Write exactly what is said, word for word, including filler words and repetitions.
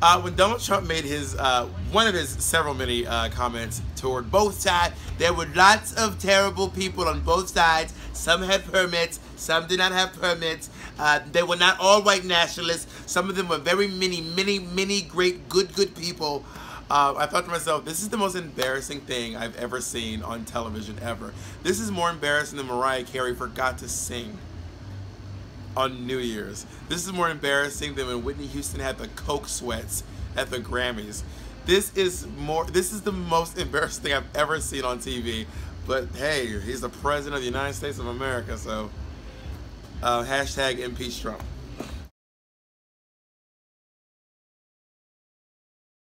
Uh, when Donald Trump made his uh, one of his several many uh, comments toward both sides, there were lots of terrible people on both sides. Some had permits, some did not have permits. Uh, they were not all white nationalists. Some of them were very many, many, many great, good, good people. Uh, I thought to myself, this is the most embarrassing thing I've ever seen on television ever. This is more embarrassing than Mariah Carey forgot to sing on New Year's. This is more embarrassing than when Whitney Houston had the coke sweats at the Grammys. This is more. This is the most embarrassing thing I've ever seen on T V. But hey, he's the president of the United States of America, so uh, hashtag impeach Trump.